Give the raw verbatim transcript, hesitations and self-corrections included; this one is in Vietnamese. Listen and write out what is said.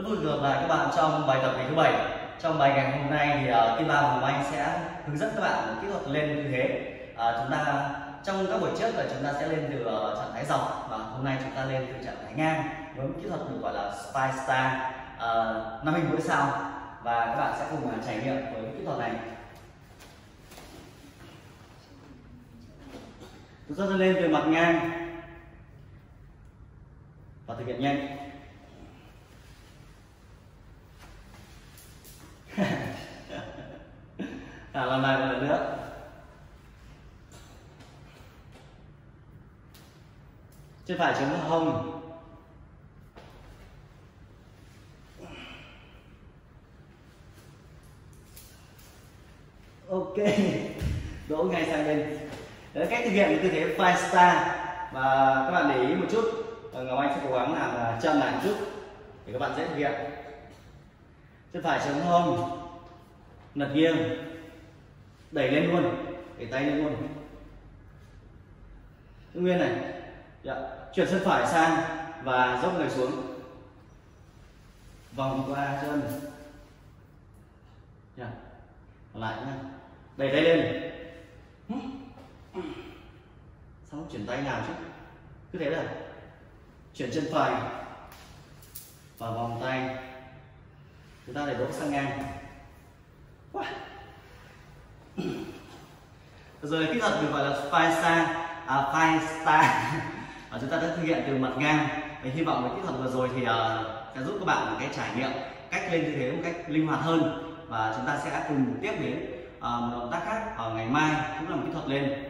Rất vui được là các bạn trong bài tập ngày thứ bảy. Trong bài ngày hôm nay thì uh, Kim Hoàng Anh sẽ hướng dẫn các bạn kỹ thuật lên tư thế. Uh, chúng ta trong các buổi trước là chúng ta sẽ lên từ uh, trạng thái dọc, và hôm nay chúng ta lên từ trạng thái ngang với kỹ thuật được gọi là Spy Star, uh, năm hình mỗi sao, và các bạn sẽ cùng trải nghiệm với kỹ thuật này. Chúng ta sẽ lên từ mặt ngang và thực hiện nhanh. À, làm lại một lần nữa. Chân phải chống hông, ok, đổ ngay sang bên. Đấy, cách thực hiện tư thế Five Star, và các bạn để ý một chút. Ngọc Anh sẽ cố gắng làm chân lại một chút để các bạn dễ thực hiện. Chân phải chống hông, lật nghiêng, đẩy lên luôn, đẩy tay lên luôn, giữ nguyên này. Dạ. Chuyển chân phải sang và dốc người xuống, vòng qua chân. Dạ. Lại nha, đẩy tay lên. Sao chuyển tay nào chứ, cứ thế là chuyển chân phải và vòng tay. Chúng ta để đổ sang ngang. Wow. Rồi kỹ thuật được gọi là Five Star, à, Five Star. À, chúng ta đã thực hiện từ mặt ngang. Mình hy vọng với kỹ thuật vừa rồi thì uh, sẽ giúp các bạn một cái trải nghiệm cách lên tư thế một cách linh hoạt hơn, và chúng ta sẽ cùng tiếp đến uh, một động tác khác ở ngày mai, cũng là một kỹ thuật lên.